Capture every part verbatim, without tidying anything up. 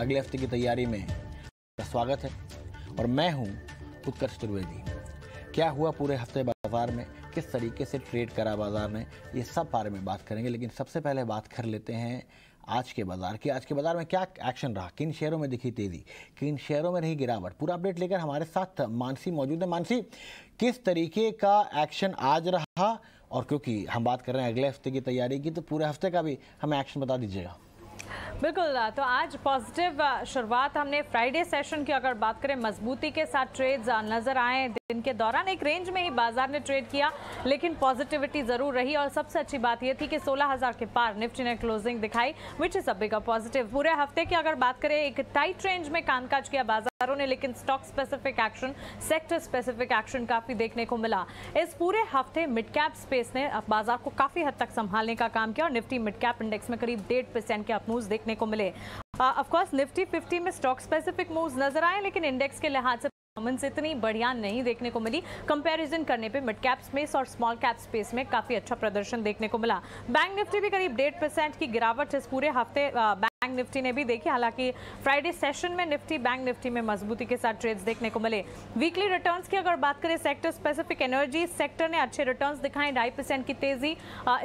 अगले हफ्ते की तैयारी में स्वागत है और मैं हूं उत्कर्ष चतुर्वेदी। क्या हुआ पूरे हफ्ते बाजार में, किस तरीके से ट्रेड करा बाजार ने, ये सब बारे में बात करेंगे। लेकिन सबसे पहले बात कर लेते हैं आज के बाज़ार की। आज के बाज़ार में क्या एक्शन रहा, किन शेयरों में दिखी तेज़ी, किन शेयरों में रही गिरावट, पूरा अपडेट लेकर हमारे साथ मानसी मौजूद है। मानसी, किस तरीके का एक्शन आज रहा, और क्योंकि हम बात कर रहे हैं अगले हफ्ते की तैयारी की, तो पूरे हफ्ते का भी हमें एक्शन बता दीजिएगा। बिल्कुल, तो आज पॉजिटिव शुरुआत हमने फ्राइडे सेशन की अगर बात करें, मजबूती के साथ ट्रेड्स नज़र आए। दिन के दौरान एक रेंज में ही बाजार ने ट्रेड किया, लेकिन पॉजिटिविटी ज़रूर रही और सबसे अच्छी बात यह थी कि सोलह हज़ार के पार निफ्टी ने क्लोजिंग दिखाई, which is a big positive. पूरे हफ्ते की अगर बात करें, एक टाइट रेंज में कामकाज किया बाजारों ने, लेकिन stock specific action, sector specific action काफ़ी देखने को मिला। इस पूरे हफ्ते मिड कैप स्पेस ने बाजार को काफ़ी हद तक संभालने का काम किया और निफ्टी मिड कैप इंडेक्स में करीब डेढ़ परसेंट के अपमूव्स देखने को मिले। ऑफ कोर्स निफ्टी फिफ्टी में स्टॉक स्पेसिफिक मूव्स नजर आए, लेकिन इंडेक्स के लिहाज से परफॉर्मेंस इतनी बढ़िया नहीं देखने को मिली। कंपैरिजन करने पे मिड कैप स्पेस और स्मॉल कैप स्पेस में काफी अच्छा प्रदर्शन देखने को मिला। बैंक निफ्टी भी करीब डेढ़ परसेंट की गिरावट इस पूरे हफ्ते आ, बैंक निफ्टी ने भी देखी। हालांकि फ्राइडे सेशन में निफ्टी बैंक निफ्टी में मजबूती के साथ ट्रेड्स देखने को मिले। वीकली रिटर्न्स की अगर बात करें, सेक्टर स्पेसिफिक एनर्जी सेक्टर ने अच्छे रिटर्न्स दिखाए, ढाई परसेंट की तेजी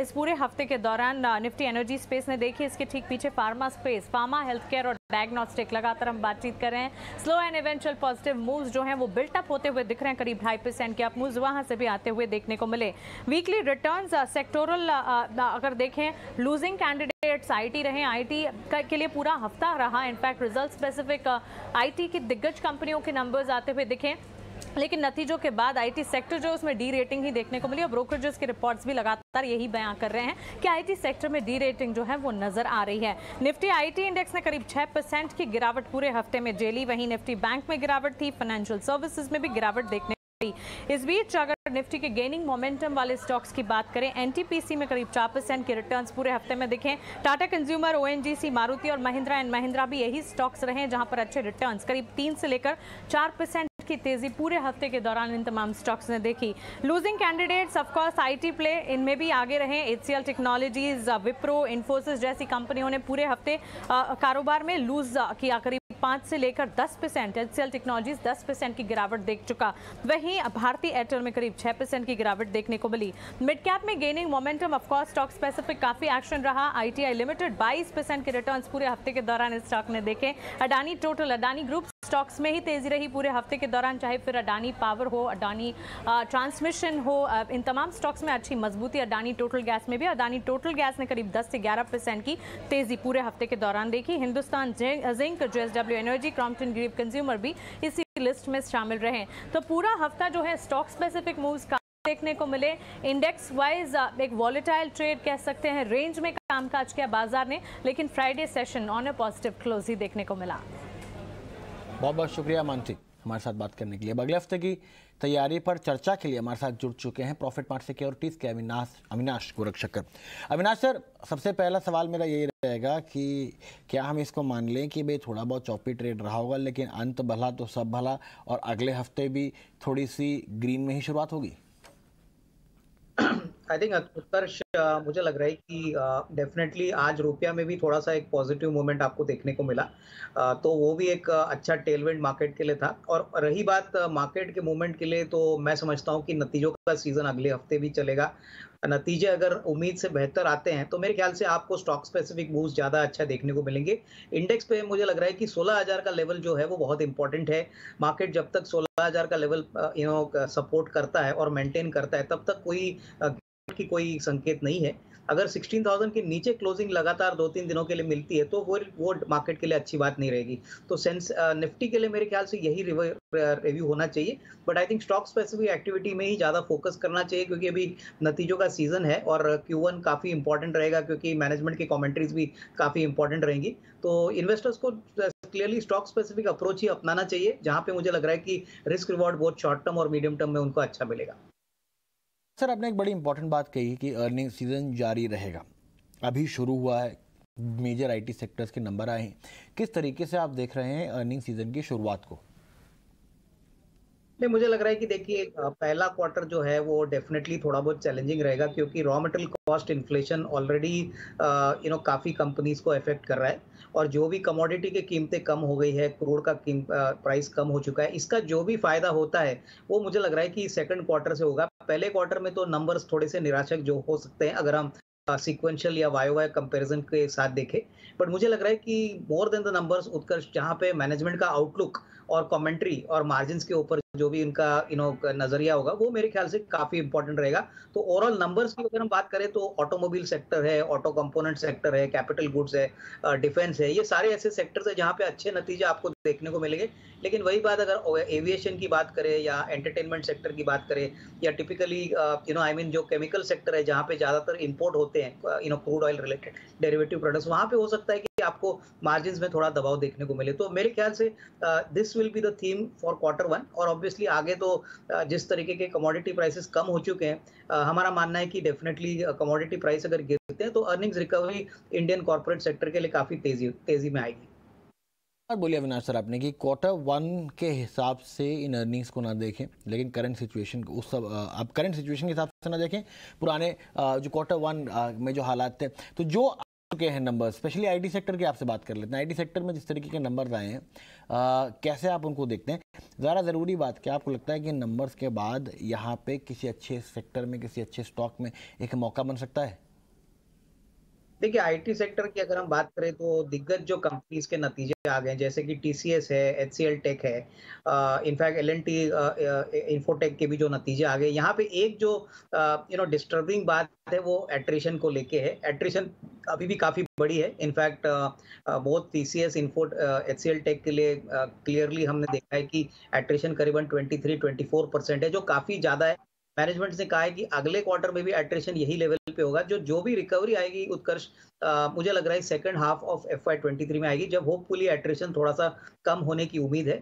इस पूरे हफ्ते के दौरान निफ्टी एनर्जी स्पेस ने देखी। इसके ठीक पीछे pharma space, pharma health care और डायग्नोस्टिक, लगातार हम बातचीत कर रहे हैं, slow and eventual positive moves जो हैं वो बिल्टअप होते हुए दिख रहे हैं। करीब ढाई परसेंट के अप मूव्स वहाँ से भी आते हुए देखने को मिले। वीकली रिटर्न्स सेक्टोरल अगर देखें, लूजिंग कैंडिडेट आईटी रहे, आईटी के लिए पूरा हफ्ता रहा। इनफैक्ट रिजल्ट स्पेसिफिक आईटी की दिग्गज कंपनियों के नंबर्स आते हुए दिखे, लेकिन नतीजों के बाद आईटी सेक्टर जो उसमें डी रेटिंग ही देखने को मिली और ब्रोकरेजेस के रिपोर्ट्स भी लगातार यही बयां कर रहे हैं कि आईटी सेक्टर में डी रेटिंग जो है वो नजर आ रही है। निफ्टी आईटी इंडेक्स ने करीब छह परसेंट की गिरावट पूरे हफ्ते में झेली। वहीं निफ्टी बैंक में गिरावट थी, फाइनेंशियल सर्विसेज में भी गिरावट देखने। इस बीच अगर निफ्टी के गेनिंग मोमेंटम वाले स्टॉक्स की बात करें, एनटीपीसी में करीब चार परसेंट के रिटर्न्स पूरे हफ्ते में दिखे। टाटा कंज्यूमर, ओएनजीसी, मारुति और महिंद्रा एंड महिंद्रा भी यही स्टॉक्स रहे जहां पर अच्छे रिटर्न्स करीब तीन से लेकर चार परसेंट की तेजी पूरे हफ्ते के दौरान इन तमाम स्टॉक्स ने देखी। Losing candidates of course IT play इनमें भी आगे रहे। एचसीएल टेक्नोलॉजीज, विप्रो, इन्फोसिस जैसी कंपनियों ने पूरे हफ्ते आ, कारोबार में लूज किया, करीब पाँच से लेकर दस परसेंट। एचसीएल टेक्नोलॉजीज दस परसेंट की गिरावट देख चुका। वहीं भारतीय एयरटेल में करीब छह परसेंट की गिरावट देखने को मिली। मिड कैप में gaining momentum of course stock specific काफी एक्शन रहा। आईटीआई लिमिटेड बाईस परसेंट के रिटर्न पूरे हफ्ते के दौरान इस स्टॉक ने देखे। Adani total, Adani group stocks में ही तेजी रही पूरे हफ्ते के दौरान, चाहे फिर अडानी पावर हो, अडानी ट्रांसमिशन हो, इन तमाम स्टॉक्स में अच्छी मजबूती। अडानी टोटल गैस में भी, अडानी टोटल गैस ने करीब दस से ग्यारह परसेंट की तेजी पूरे हफ्ते के दौरान देखी। Hindustan zinc, JSW energy, Crompton grip consumer भी इसी लिस्ट में शामिल रहे। तो पूरा हफ्ता जो है स्टॉक स्पेसिफिक मूव्स का देखने को मिले। इंडेक्स वाइज एक वॉलेटाइल ट्रेड कह सकते हैं, रेंज में कामकाज किया बाजार ने, लेकिन Friday session on a positive close ही देखने को मिला। बहुत बहुत शुक्रिया मानसी हमारे साथ बात करने के लिए। अगले हफ्ते की तैयारी पर चर्चा के लिए हमारे साथ जुड़ चुके हैं प्रॉफिट मार्ट सिक्योरिटीज़ के अविनाश अविनाश गोरखशंकर। अविनाश सर, सबसे पहला सवाल मेरा यही रहेगा कि क्या हम इसको मान लें कि भाई थोड़ा बहुत चौपी ट्रेड रहा होगा, लेकिन अंत भला तो सब भला, और अगले हफ्ते भी थोड़ी सी ग्रीन में ही शुरुआत होगी? आई थिंक उत्कर्ष, मुझे लग रहा है कि डेफिनेटली uh, आज रुपया में भी थोड़ा सा एक पॉजिटिव मूवमेंट आपको देखने को मिला, uh, तो वो भी एक uh, अच्छा टेलविंड मार्केट के लिए था। और रही बात मार्केट uh, के मूवमेंट के लिए, तो मैं समझता हूँ कि नतीजों का सीजन अगले हफ्ते भी चलेगा। नतीजे अगर उम्मीद से बेहतर आते हैं तो मेरे ख्याल से आपको स्टॉक स्पेसिफिक मूव्स ज़्यादा अच्छा देखने को मिलेंगे। इंडेक्स पे मुझे लग रहा है कि सोलह हज़ार का लेवल जो है वो बहुत इंपॉर्टेंट है। मार्केट जब तक सोलह हज़ार का लेवल यू नो सपोर्ट करता है और मेंटेन करता है, तब तक कोई की कोई संकेत नहीं है। अगर सोलह हज़ार के नीचे क्लोजिंग लगातार दो तीन दिनों के लिए मिलती है तो वो वो मार्केट के लिए अच्छी बात नहीं रहेगी। तो सेंस निफ्टी के लिए मेरे ख्याल से यही रिव्यू होना चाहिए, but I think stock specific activity में ही ज़्यादा फोकस करना चाहिए, क्योंकि अभी नतीजों का सीजन है और क्यू वन काफ़ी इंपॉर्टेंट रहेगा, क्योंकि मैनेजमेंट की कॉमेंट्रीज भी काफ़ी इंपॉर्टेंट रहेंगी। तो इन्वेस्टर्स को क्लियरली स्टॉक स्पेसिफिक अप्रोच ही अपनाना चाहिए, जहाँ पे मुझे लग रहा है कि रिस्क रिवॉर्ड बहुत शॉर्ट टर्म और मीडियम टर्म में उनको अच्छा मिलेगा। सर, आपने एक बड़ी इंपॉर्टेंट बात कही कि अर्निंग सीजन जारी रहेगा, अभी शुरू हुआ है, मेजर आईटी सेक्टर्स के नंबर आए हैं। किस तरीके से आप देख रहे हैं अर्निंग सीजन की शुरुआत को? नहीं, मुझे लग रहा है कि देखिए पहला क्वार्टर जो है वो डेफिनेटली थोड़ा बहुत चैलेंजिंग रहेगा, क्योंकि raw material cost inflation already you know काफ़ी कंपनीज को अफेक्ट कर रहा है, और जो भी कमोडिटी की कीमतें कम हो गई है, क्रूड का प्राइस कम हो चुका है, इसका जो भी फायदा होता है वो मुझे लग रहा है कि सेकंड क्वार्टर से होगा। पहले क्वार्टर में तो नंबर्स थोड़े से निराशक जो हो सकते हैं अगर हम सीक्वेंशियल या वाई वाई कंपेरिजन के साथ देखें, बट मुझे लग रहा है कि more than the numbers Utkarsh जहाँ पे मैनेजमेंट का आउटलुक और कमेंट्री और मार्जिन के ऊपर जो भी उनका यू नो नजरिया होगा वो मेरे ख्याल से काफ़ी इंपॉर्टेंट रहेगा। तो ओवरऑल नंबर्स की अगर हम बात करें तो ऑटोमोबाइल सेक्टर है, ऑटो कंपोनेंट सेक्टर है, कैपिटल गुड्स है, डिफेंस है, ये सारे ऐसे सेक्टर्स हैं जहाँ पे अच्छे नतीजे आपको देखने को मिलेंगे। लेकिन वही बात अगर एविएशन की बात करें या एंटरटेनमेंट सेक्टर की बात करें या typically you know I mean जो केमिकल सेक्टर है जहाँ पे ज़्यादातर इम्पोर्ट होते हैं you know crude oil related derivative products, वहाँ पे हो सकता है कि आपको मार्जिन में थोड़ा दबाव देखने को मिले। तो मेरे ख्याल से this will be the theme for quarter one. और ऑब्वियसली आगे तो जिस तरीके के कमोडिटी प्राइसेस कम हो चुके हैं, हमारा मानना है कि डेफिनेटली कमोडिटी प्राइस अगर गिरते हैं तो earnings recovery Indian corporate sector के लिए काफ़ी तेजी तेजी में आएगी। और बोलिए अविनाश सर आपने कि क्वार्टर वन के हिसाब से इन अर्निंग्स को ना देखें, लेकिन करंट सिचुएशन को उस सब आप करंट सिचुएशन के हिसाब से ना देखें, पुराने जो क्वार्टर वन में जो हालात थे तो जो आ चुके हैं नंबर, स्पेशली आईटी सेक्टर की आपसे बात कर लेते हैं। आईटी सेक्टर में जिस तरीके के नंबर्स आए हैं आ, कैसे आप उनको देखते हैं? ज़रा ज़रूरी बात क्या आपको लगता है कि नंबर्स के बाद यहाँ पर किसी अच्छे सेक्टर में, किसी अच्छे स्टॉक में एक मौका बन सकता है? देखिए आईटी सेक्टर की अगर हम बात करें तो दिग्गज जो कंपनीज के नतीजे आ गए हैं जैसे कि टीसीएस है, एचसीएल टेक है, इनफैक्ट एलएनटी इंफोटेक के भी जो नतीजे आ गए, यहाँ पे एक जो यू नो डिस्टर्बिंग बात है वो एट्रिशन को लेके है। एट्रिशन अभी भी काफ़ी बड़ी है, इनफैक्ट बहुत T C S info H C L tech के लिए क्लियरली हमने देखा है कि एट्रिशन करीबन twenty three twenty four percent है जो काफ़ी ज़्यादा है। मैनेजमेंट ने कहा है कि अगले क्वार्टर में भी एट्रिशन यही लेवल पे होगा, जो जो भी रिकवरी आएगी उत्कर्ष आ, मुझे लग रहा है second half of F Y twenty three में आएगी, जब होपफुली एट्रिशन थोड़ा सा कम होने की उम्मीद है।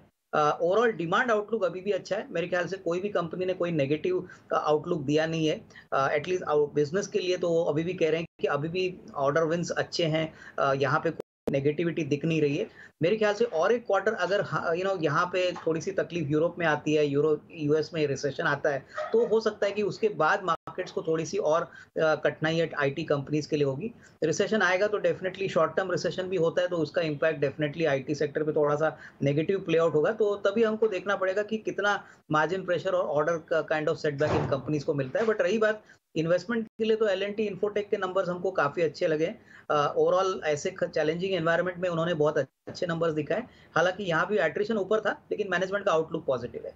ओवरऑल डिमांड आउटलुक अभी भी अच्छा है, मेरे ख्याल से कोई भी कंपनी ने कोई नेगेटिव आउटलुक uh, दिया नहीं है। एटलीस्ट uh, बिजनेस के लिए तो अभी भी कह रहे हैं कि अभी भी ऑर्डर विन्स अच्छे हैं, uh, यहाँ पे नेगेटिविटी दिख नहीं रही है मेरे ख्याल से। और एक क्वार्टर अगर यू नो यहाँ पे थोड़ी सी तकलीफ यूरोप में आती है, यूरो यूएस में रिसेशन आता है, तो हो सकता है कि उसके बाद मार्केट्स को थोड़ी सी और कठिनाई आईटी कंपनीज के लिए होगी। रिसेशन आएगा तो डेफिनेटली शॉर्ट टर्म रिसेशन भी होता है, तो उसका इंपैक्ट डेफिनेटली आईटी सेक्टर पे थोड़ा सा नेगेटिव प्ले आउट होगा। तो तभी हमको देखना पड़ेगा कि कितना मार्जिन प्रेशर और ऑर्डर का काइंड ऑफ सेटबैक इन कंपनीज को मिलता है। बट रही बात इन्वेस्टमेंट के लिए तो एलएनटी इंफोटेक के नंबर्स हमको काफ़ी अच्छे लगे। ओवरऑल uh, ऐसे चैलेंजिंग एनवायरनमेंट में उन्होंने बहुत अच्छे नंबर्स दिखाए, हालांकि यहाँ भी एट्रिशन ऊपर था लेकिन मैनेजमेंट का आउटलुक पॉजिटिव है।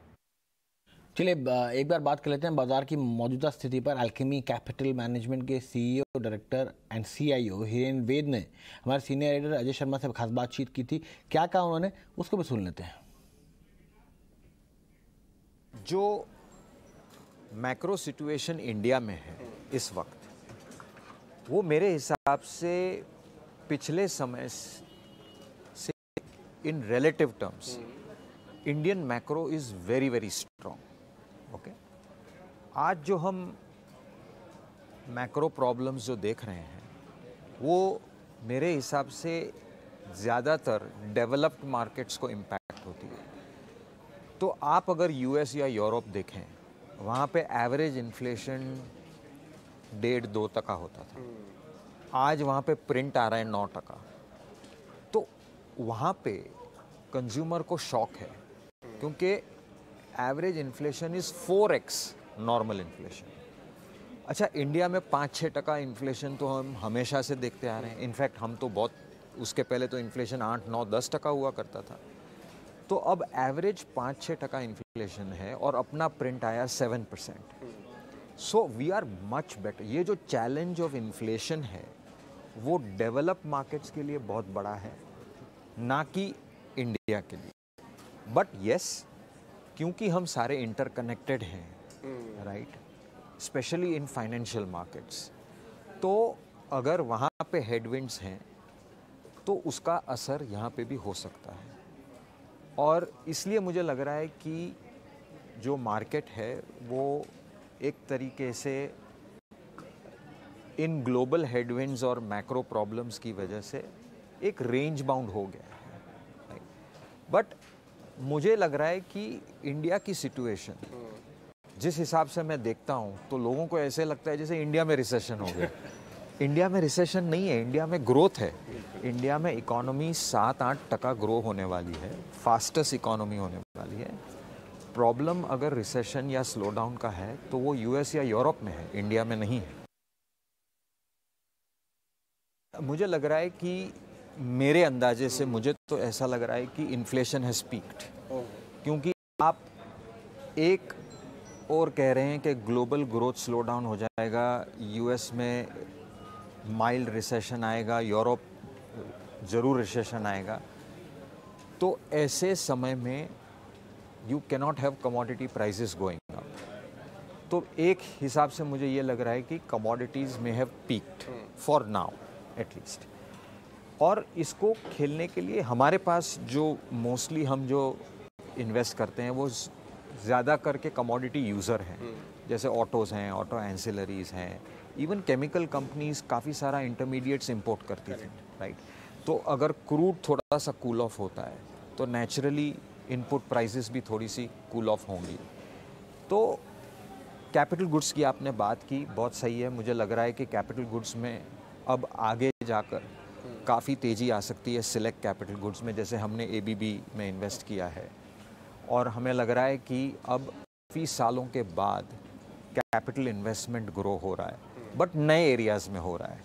चलिए एक बार बात कर लेते हैं बाजार की मौजूदा स्थिति पर। अल्केमी कैपिटल मैनेजमेंट के CEO, director and CIO Hiren Ved ने हमारे सीनियर एडिटर अजय शर्मा से खास बातचीत की थी, क्या कहा उन्होंने उसको भी सुन लेते हैं। जो मैक्रो सिचुएशन इंडिया में है इस वक्त, वो मेरे हिसाब से पिछले समय से in relative terms Indian macro is very very strong. Okay, आज जो हम मैक्रो प्रॉब्लम्स जो देख रहे हैं वो मेरे हिसाब से ज़्यादातर डेवलप्ड मार्केट्स को इम्पैक्ट होती है। तो आप अगर यूएस या यूरोप देखें, वहाँ पे एवरेज इन्फ्लेशन डेढ़ दो टका होता था, आज वहाँ पे प्रिंट आ रहा है नौ टका। तो वहाँ पे कंज्यूमर को शॉक है क्योंकि average inflation is four x normal inflation. अच्छा, इंडिया में पाँच छः टका इन्फ्लेशन तो हम हमेशा से देखते आ रहे हैं, इनफैक्ट हम तो बहुत उसके पहले तो इन्फ्लेशन आठ नौ दस टका हुआ करता था। तो अब एवरेज पाँच छः टका इन्फ्लेशन है और अपना प्रिंट आया seven percent so we are much better. ये जो चैलेंज ऑफ इन्फ्लेशन है वो डेवलप मार्केट्स के लिए बहुत बड़ा है, ना कि इंडिया के लिए। बट येस, क्योंकि हम सारे इंटरकनेक्टेड हैं, right, especially in financial markets, तो अगर वहाँ पे हेडविंड्स हैं तो उसका असर यहाँ पे भी हो सकता है। और इसलिए मुझे लग रहा है कि जो मार्केट है वो एक तरीके से इन ग्लोबल हेडविंड्स और मैक्रो प्रॉब्लम्स की वजह से एक रेंज बाउंड हो गया है। बट मुझे लग रहा है कि इंडिया की सिचुएशन जिस हिसाब से मैं देखता हूँ तो लोगों को ऐसे लगता है जैसे इंडिया में रिसेशन हो गया। इंडिया में रिसेशन नहीं है, इंडिया में ग्रोथ है। इंडिया में इकोनॉमी सात आठ टका ग्रो होने वाली है, फास्टेस्ट इकोनॉमी होने वाली है। प्रॉब्लम अगर रिसेशन या स्लो डाउन का है तो वो यूएस या यूरोप में है, इंडिया में नहीं है। मुझे लग रहा है कि मेरे अंदाजे से मुझे तो ऐसा लग रहा है कि इन्फ्लेशन हैज़ पीक्ड, क्योंकि आप एक और कह रहे हैं कि ग्लोबल ग्रोथ स्लो डाउन हो जाएगा, यूएस में माइल्ड रिसेशन आएगा, यूरोप ज़रूर रिसेशन आएगा। तो ऐसे समय में you cannot have commodity prices going up. तो एक हिसाब से मुझे ये लग रहा है कि कमोडिटीज़ में have peaked for now at least. और इसको खेलने के लिए हमारे पास जो मोस्टली हम जो इन्वेस्ट करते हैं वो ज़्यादा करके कमोडिटी यूज़र हैं, जैसे ऑटोज़ हैं, ऑटो एंसिलरीज़ हैं, इवन केमिकल कंपनीज़ काफ़ी सारा इंटरमीडिएट्स इंपोर्ट करती थी, राइट। तो अगर क्रूड थोड़ा सा कूल ऑफ होता है तो नेचुरली इनपुट प्राइसेस भी थोड़ी सी कूल ऑफ होंगी। तो कैपिटल गुड्स की आपने बात की, बहुत सही है। मुझे लग रहा है कि कैपिटल गुड्स में अब आगे जाकर काफ़ी तेज़ी आ सकती है सिलेक्ट कैपिटल गुड्स में, जैसे हमने एबीबी में इन्वेस्ट किया है। और हमें लग रहा है कि अब काफ़ी सालों के बाद कैपिटल इन्वेस्टमेंट ग्रो हो रहा है, बट नए एरियाज़ में हो रहा है।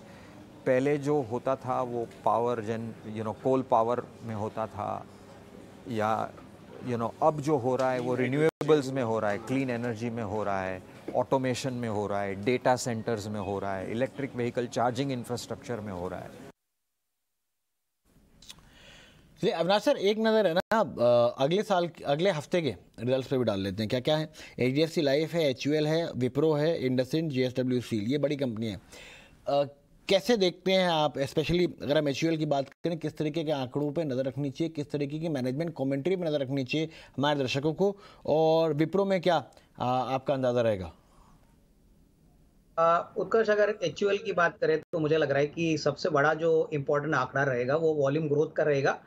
पहले जो होता था वो पावर जन यू नो कोल पावर में होता था, या यू नो अब जो हो रहा है वो रिन्यूएबल्स में हो रहा है, क्लीन एनर्जी में हो रहा है, ऑटोमेशन में हो रहा है, डेटा सेंटर्स में हो रहा है, इलेक्ट्रिक व्हीकल चार्जिंग इंफ्रास्ट्रक्चर में हो रहा है। चलिए अविनाश सर, एक नज़र है ना अगले साल अगले हफ्ते के रिजल्ट्स पे भी डाल लेते हैं, क्या क्या है। एचडीएफसी लाइफ है, एचयूएल है, विप्रो है, इंडस्ट्री, जीएसडब्ल्यूसी, ये बड़ी कंपनी है। आ, कैसे देखते हैं आप, स्पेशली अगर हम एचयूएल की बात करें, किस तरीके के आंकड़ों पे नज़र रखनी चाहिए, किस तरीके की मैनेजमेंट कॉमेंट्री पर नज़र रखनी चाहिए हमारे दर्शकों को, और विप्रो में क्या आ, आपका अंदाज़ा रहेगा? उत्कर्ष, अगर एचयूएल की बात करें तो मुझे लग रहा है कि सबसे बड़ा जो इम्पोर्टेंट आंकड़ा रहेगा वो वॉल्यूम ग्रोथ का रहेगा।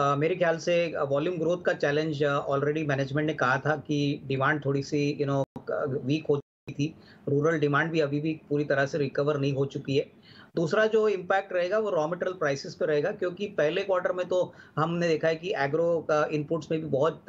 Uh, मेरे ख्याल से वॉल्यूम ग्रोथ का चैलेंज ऑलरेडी मैनेजमेंट ने कहा था कि डिमांड थोड़ी सी यू नो वीक हो चुकी थी, रूरल डिमांड भी अभी भी पूरी तरह से रिकवर नहीं हो चुकी है। दूसरा जो इम्पैक्ट रहेगा वो रॉ मटेरियल प्राइसेस पे रहेगा, क्योंकि पहले क्वार्टर में तो हमने देखा है कि एग्रो का इनपुट्स में भी बहुत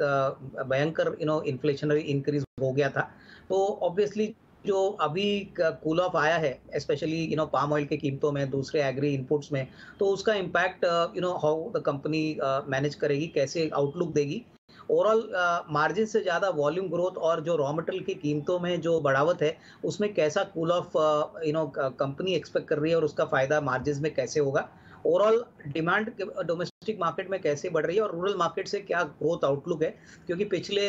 भयंकर यू नो इन्फ्लेशनरी इंक्रीज हो गया था। तो ऑब्वियसली जो अभी कूल ऑफ आया है, specially you know palm oil के कीमतों में, दूसरे एग्री इनपुट्स में, तो उसका impact you know how the company manage करेगी, कैसे आउटलुक देगी। ओवरऑल मार्जिन uh, से ज़्यादा वॉल्यूम ग्रोथ और जो रॉ मटेरियल की कीमतों में जो बढ़ावत है उसमें कैसा cool off you know company expect कर रही है और उसका फ़ायदा मार्जिन में कैसे होगा, ओवरऑल डिमांड डोमेस्टिक मार्केट में कैसे बढ़ रही है और रूरल मार्केट से क्या ग्रोथ आउटलुक है, क्योंकि पिछले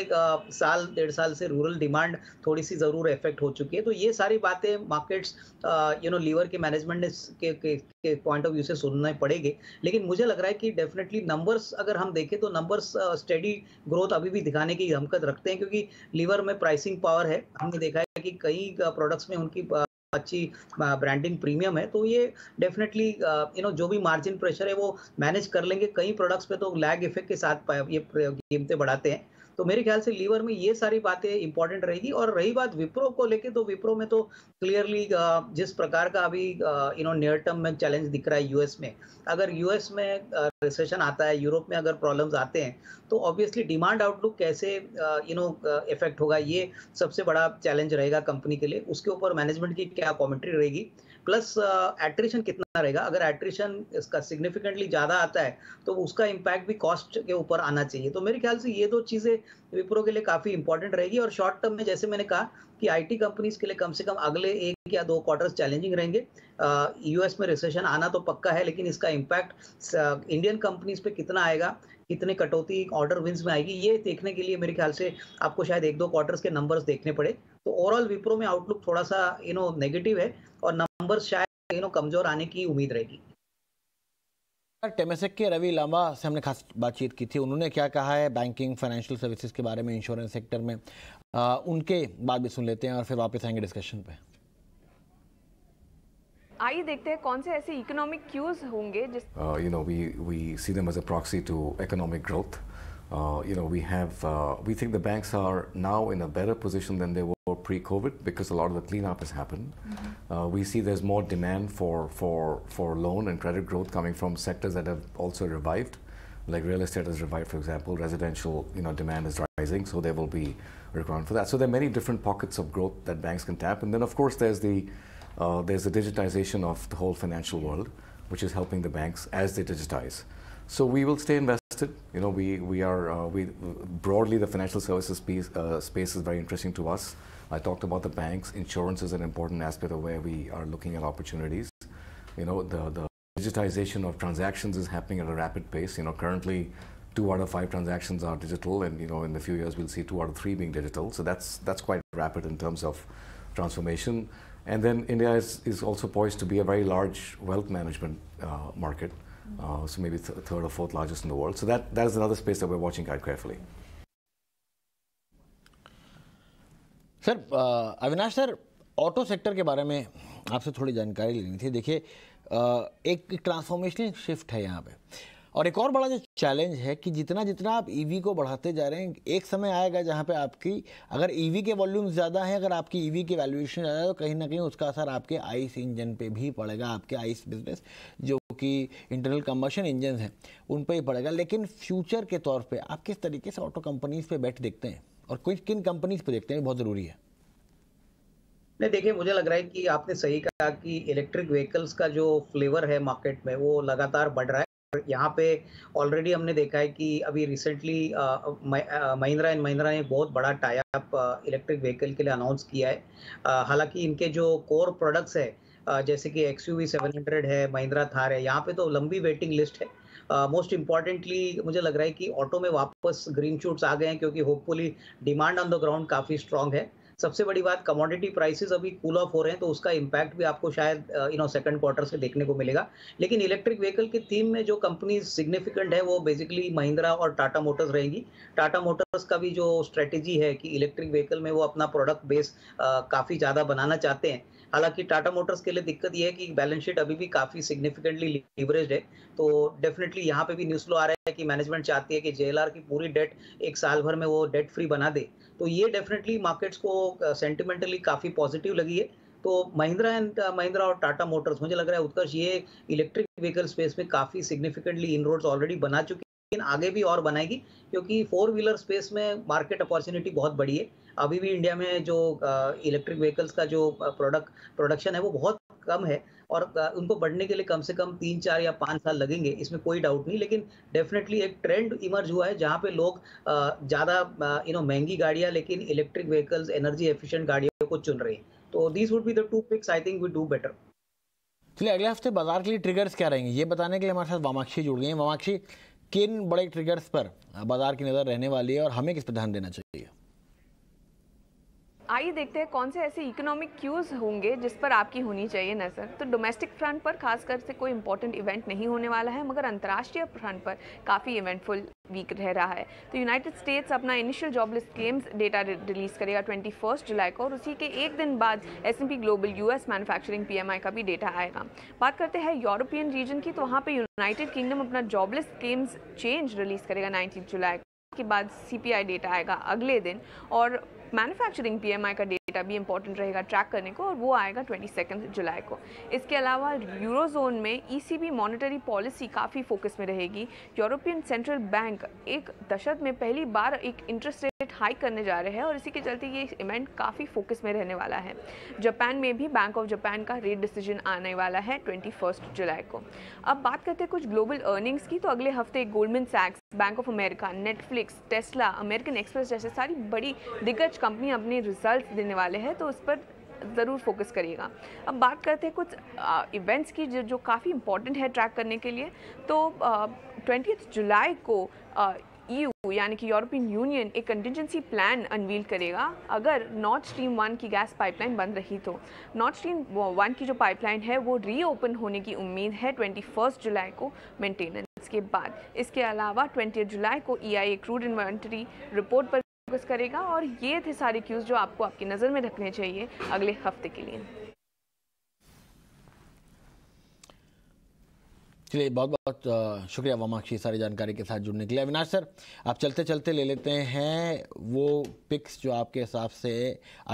साल डेढ़ साल से रूरल डिमांड थोड़ी सी ज़रूर इफेक्ट हो चुकी है। तो ये सारी बातें मार्केट्स यू नो लीवर के मैनेजमेंट के पॉइंट ऑफ व्यू से सुनने पड़ेंगे। लेकिन मुझे लग रहा है कि डेफिनेटली नंबर्स अगर हम देखें तो नंबर्स स्टेडी ग्रोथ अभी भी दिखाने की हमकत रखते हैं, क्योंकि लीवर में प्राइसिंग पावर है। हमने देखा है कि कई प्रोडक्ट्स में उनकी अच्छी ब्रांडिंग प्रीमियम है, तो ये डेफिनेटली यू नो जो भी मार्जिन प्रेशर है वो मैनेज कर लेंगे। कई प्रोडक्ट्स पे तो लैग इफेक्ट के साथ ये कीमतें बढ़ाते हैं, तो मेरे ख्याल से लीवर में ये सारी बातें इंपॉर्टेंट रहेगी। और रही बात विप्रो को लेके, तो विप्रो में तो क्लियरली जिस प्रकार का अभी यू नो नियर टर्म में चैलेंज दिख रहा है यूएस में, अगर यूएस में रिसेशन आता है, यूरोप में अगर प्रॉब्लम्स आते हैं, तो ऑब्वियसली डिमांड आउटलुक कैसे यू नो इफेक्ट होगा, ये सबसे बड़ा चैलेंज रहेगा कंपनी के लिए। उसके ऊपर मैनेजमेंट की क्या कॉमेंट्री रहेगी, प्लस एट्रिशन uh, कितना रहेगा। अगर एट्रिशन इसका सिग्निफिकेंटली ज़्यादा आता है तो उसका इम्पैक्ट भी कॉस्ट के ऊपर आना चाहिए। तो मेरे ख्याल से ये दो चीज़ें विप्रो के लिए काफ़ी इंपॉर्टेंट रहेगी। और शॉर्ट टर्म में जैसे मैंने कहा कि आईटी कंपनीज के लिए कम से कम अगले एक या दो क्वार्टर्स चैलेंजिंग रहेंगे। यूएस uh, में रिसेशन आना तो पक्का है, लेकिन इसका इम्पैक्ट इंडियन कंपनीज पे कितना आएगा, कितने कटौती ऑर्डर विंस में आएगी, ये देखने के लिए मेरे ख्याल से आपको शायद एक दो क्वार्टर्स के नंबर्स देखने पड़े। तो ओवरऑल विप्रो में आउटलुक थोड़ा सा यू नो नेगेटिव है और नंबर्स शायद यू नो कमजोर आने की उम्मीद रहेगी। टेमेसेक के रवि लामा से हमने खास बातचीत की थी, उन्होंने क्या कहा है बैंकिंग, फाइनेंशियल सर्विसेज के बारे में, इंश्योरेंस सेक्टर में, आ, उनके बात भी सुन लेते हैं और फिर वापस आएंगे डिस्कशन पे। आइए देखते हैं कौन से ऐसे इकोनॉमिक क्यूज होंगे जिस you know we we see them as a proxy to economic growth. uh, you know, we have, uh, we think the banks are now in a better position than they were pre-COVID because a lot of the cleanup has happened. Mm-hmm. uh, we see there's more demand for, for, for loan and credit growth coming from sectors that have also revived, like real estate has revived, for example. Residential, you know, demand is rising, so there will be a requirement for that. So there are many different pockets of growth that banks can tap. And then, of course, there's the, uh, there's the digitization of the whole financial world, which is helping the banks as they digitize. So we will stay invested. You know, we, we are, uh, we, broadly, the financial services piece, uh, space is very interesting to us. I talked about the banks. Insurance is an important aspect of where we are looking at opportunities. You know, the, the digitization of transactions is happening at a rapid pace. You know, currently, two out of five transactions are digital, and, you know, in the few years, we'll see two out of three being digital. So that's, that's quite rapid in terms of transformation. And then India is, is also poised to be a very large wealth management uh, market, uh, so maybe th third or fourth largest in the world. So that, that is another space that we're watching quite carefully. Sir, Avinash sir, auto sector के बारे में आपसे थोड़ी जानकारी लेनी थी. देखिए, एक ट्रांसफॉर्मेशनल शिफ्ट है यहाँ पे, और एक और बड़ा जो चैलेंज है कि जितना जितना आप ईवी को बढ़ाते जा रहे हैं, एक समय आएगा जहाँ पे आपकी, अगर ईवी के वॉल्यूम ज़्यादा हैं, अगर आपकी ईवी के वैल्यूएशन ज़्यादा है, तो कहीं ना कहीं उसका असर आपके आइस इंजन पे भी पड़ेगा. आपके आइस बिजनेस, जो कि इंटरनल कम्बशन इंजन हैं, उन पर ही पड़ेगा. लेकिन फ्यूचर के तौर पर आप किस तरीके से ऑटो कंपनीज़ पर बैठ देखते हैं, और कुछ किन कंपनीज पर देखते हैं, बहुत ज़रूरी है. नहीं, देखिए, मुझे लग रहा है कि आपने सही कहा कि इलेक्ट्रिक व्हीकल्स का जो फ्लेवर है मार्केट में, वो लगातार बढ़ रहा है. यहाँ पे ऑलरेडी हमने देखा है कि अभी रिसेंटली महिंद्रा एंड महिंद्रा ने बहुत बड़ा टाई अप इलेक्ट्रिक व्हीकल के लिए अनाउंस किया है. हालांकि इनके जो कोर प्रोडक्ट्स है, जैसे कि एक्सयूवी सेवन हंड्रेड है, महिंद्रा थार है, यहाँ पे तो लंबी वेटिंग लिस्ट है. मोस्ट uh, इम्पॉर्टेंटली मुझे लग रहा है कि ऑटो में वापस ग्रीन शूट्स आ गए हैं, क्योंकि hopefully demand on the ground काफ़ी स्ट्रांग है. सबसे बड़ी बात, कमोडिटी प्राइसेस अभी कूल ऑफ हो रहे हैं, तो उसका इम्पैक्ट भी आपको शायद यू नो सेकंड क्वार्टर से देखने को मिलेगा. लेकिन इलेक्ट्रिक व्हीकल की थीम में जो कंपनी सिग्निफिकेंट है, वो बेसिकली महिंद्रा और टाटा मोटर्स रहेंगी. टाटा मोटर्स का भी जो स्ट्रेटेजी है कि इलेक्ट्रिक व्हीकल में वो अपना प्रोडक्ट बेस काफ़ी ज़्यादा बनाना चाहते हैं. हालांकि टाटा मोटर्स के लिए दिक्कत यह है कि बैलेंस शीट अभी भी काफ़ी सिग्निफिकेंटली लीवरेज है, तो डेफिनेटली यहाँ पे भी न्यूज़ फ्लो आ रहा है कि मैनेजमेंट चाहती है कि जेएलआर की पूरी डेट एक साल भर में वो डेट फ्री बना दे. तो ये डेफिनेटली मार्केट्स को सेंटिमेंटली काफ़ी पॉजिटिव लगी है. तो महिंद्रा एंड महिंद्रा और टाटा मोटर्स, मुझे लग रहा है उत्कर्ष, ये इलेक्ट्रिक व्हीकल स्पेस में काफ़ी सिग्निफिकेंटली इन रोड्स ऑलरेडी बना चुकी है, लेकिन आगे भी और बनाएगी, क्योंकि फोर व्हीलर स्पेस में मार्केट अपॉर्चुनिटी बहुत बड़ी है. अभी भी इंडिया में जो इलेक्ट्रिक व्हीकल्स का जो प्रोडक्ट प्रोडक्शन है वो बहुत कम है, और उनको बढ़ने के लिए कम से कम तीन चार या पाँच साल लगेंगे, इसमें कोई डाउट नहीं. लेकिन डेफिनेटली एक ट्रेंड इमर्ज हुआ है जहाँ पे लोग ज़्यादा यू नो महंगी गाड़ियाँ, लेकिन इलेक्ट्रिक व्हीकल्स, एनर्जी एफिशिएंट गाड़ियों को चुन रहे हैं. तो this would be the two picks I think we do better. चलिए, अगले हफ्ते बाजार के लिए ट्रिगर्स क्या रहेंगे, ये बताने के लिए हमारे साथ वामाक्षी जुड़ गए हैं. वामाक्षी, किन बड़े ट्रिगर्स पर बाजार की नज़र रहने वाली है, और हमें किस पर ध्यान देना चाहिए? आइए देखते हैं कौन से ऐसे इकोनॉमिक क्यूज़ होंगे जिस पर आपकी होनी चाहिए नज़र. तो डोमेस्टिक फ्रंट पर खासकर से कोई इंपॉर्टेंट इवेंट नहीं होने वाला है, मगर अंतर्राष्ट्रीय फ्रंट पर काफ़ी इवेंटफुल वीक रह रहा है. तो यूनाइटेड स्टेट्स अपना initial jobless claims data release करेगा ट्वेंटी फर्स्ट जुलाई को, और उसी के एक दिन बाद S&P global US manufacturing PMI का भी डेटा आएगा. बात करते हैं यूरोपियन रीजन की, तो वहाँ पर यूनाइटेड किंगडम अपना जॉबलिस्ट क्लेम्स चेंज रिलीज़ करेगा नाइनटीन जुलाई के बाद. सीपीआई डेटा आएगा अगले दिन, और मैन्युफैक्चरिंग पीएमआई का डेटा भी इंपॉर्टेंट रहेगा ट्रैक करने को, और वो आएगा बाईस जुलाई को. इसके अलावा यूरो जोन में ईसीबी मॉनेटरी पॉलिसी काफ़ी फोकस में रहेगी. यूरोपियन सेंट्रल बैंक एक दशक में पहली बार एक इंटरेस्ट रेट हाइक करने जा रहे हैं, और इसी के चलते ये इवेंट काफ़ी फोकस में रहने वाला है. जापान में भी बैंक ऑफ जापान का रेट डिसीजन आने वाला है ट्वेंटी फर्स्ट जुलाई को. अब बात करते हैं कुछ ग्लोबल अर्निंग्स की, तो अगले हफ्ते गोल्डमैन सैक्स, Bank of America, Netflix, Tesla, American Express जैसे सारी बड़ी दिग्गज कंपनी अपने रिजल्ट देने वाले हैं, तो उस पर ज़रूर फोकस करिएगा. अब बात करते हैं कुछ इवेंट्स की जो जो काफ़ी इंपॉर्टेंट है ट्रैक करने के लिए. तो ट्वेंटिएथ जुलाई को आ, ईयू यानी कि यूरोपियन यूनियन एक कंटिजेंसी प्लान अनवील करेगा अगर नॉर्थ स्ट्रीम वन की गैस पाइपलाइन बंद रही तो. नॉर्थ स्ट्रीम वन की जो पाइपलाइन है वो रीओपन होने की उम्मीद है ट्वेंटी फर्स्ट जुलाई को मेंटेनेंस के बाद. इसके अलावा ट्वेंटी जुलाई को ईआईए क्रूड इन्वेंटरी रिपोर्ट पर फोकस करेगा. और ये थे सारे क्यूज जो आपको आपकी नज़र में रखने चाहिए अगले हफ्ते के लिए. इसके लिए बहुत बहुत शुक्रिया वामाक्षी सारी जानकारी के साथ जुड़ने के लिए। अविनाश सर, आप चलते चलते ले लेते हैं वो पिक्स जो आपके हिसाब से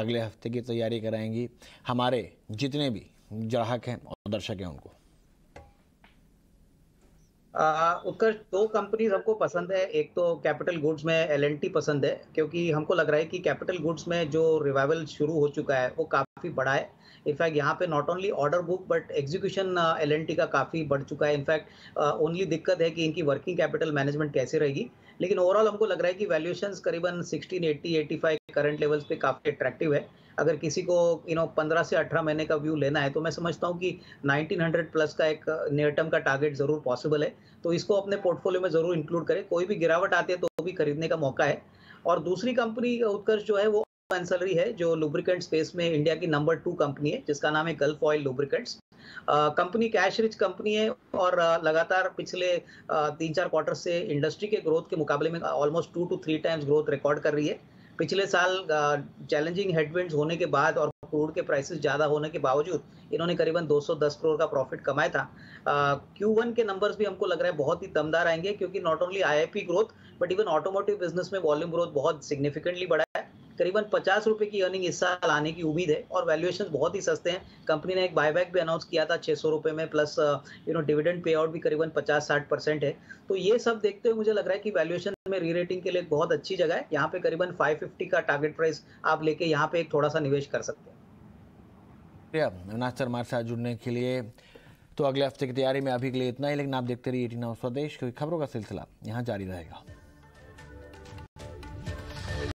अगले हफ्ते की तैयारी कराएंगी हमारे जितने भी ग्राहक हैं और दर्शक हैं उनको। उत्कर्ष, दो कंपनीज हमको पसंद है। एक तो कैपिटल गुड्स में एलएनटी पसंद है, क्योंकि हमको लग रहा है कि कैपिटल गुड्स में जो रिवाइवल शुरू हो चुका है वो काफ़ी बड़ा है। इनफैक्ट यहाँ पे not only order book but execution L&T का काफ़ी बढ़ चुका है। इनफैक्ट ओनली दिक्कत है कि इनकी वर्किंग कैपिटल मैनेजमेंट कैसे रहेगी, लेकिन ओवरऑल हमको लग रहा है कि वैल्यूएशंस करीबन sixteen eighty eighty five current levels पे काफ़ी अट्रैक्टिव है। अगर किसी को यू नो पंद्रह से अठारह महीने का व्यू लेना है तो मैं समझता हूँ कि नाइनटीन हंड्रेड प्लस का एक नियर टर्म का टारगेट जरूर पॉसिबल है, तो इसको अपने पोर्टफोलियो में जरूर इंक्लूड करें। कोई भी गिरावट आती है तो भी खरीदने का मौका है। और दूसरी कंपनी उत्कर्ष जो है वो एंसिलरी है, जो लुब्रिकेंट स्पेस में इंडिया की नंबर टू कंपनी है, जिसका नाम है Gulf oil lubricants. Company cash rich company है और uh, लगातार पिछले uh, तीन चार क्वार्टर से इंडस्ट्री के ग्रोथ के मुकाबले में almost two two three times growth record कर रही है। पिछले साल चैलेंजिंग uh, हेडविंड्स होने के बाद और क्रूड के प्राइसेस ज़्यादा होने के बावजूद इन्होंने करीबन दो सौ दस करोड़ का प्रॉफिट कमाया था। क्यू वन के नंबर्स भी हमको लग रहा है बहुत ही दमदार आएंगे, क्योंकि not only IIP growth but even automotive business में वॉल्यूम ग्रोथ बहुत सिग्निफिकेंटली बढ़ा है। करीबन पचास रुपये की अर्निंग इस साल आने की उम्मीद है और वैल्यूएशन बहुत ही सस्ते हैं। कंपनी ने एक बायबैक भी अनाउंस किया था छः सौ रुपये में, plus you know dividend payout भी करीबन पचास साठ परसेंट है। तो ये सब देखते हुए मुझे लग रहा है कि वैल्यूएशन में री रेटिंग के लिए बहुत अच्छी जगह है। यहाँ पे करीबन फाइव फिफ्टी का टारगेट प्राइस आप लेके यहाँ पे एक थोड़ा सा निवेश कर सकते हैं। अविनाश सर हमारे साथ जुड़ने के लिए। तो अगले हफ्ते की तैयारी में अभी के लिए इतना ही, लेकिन आप देखते रहिए स्वदेश, क्योंकि खबरों का सिलसिला यहाँ जारी रहेगा।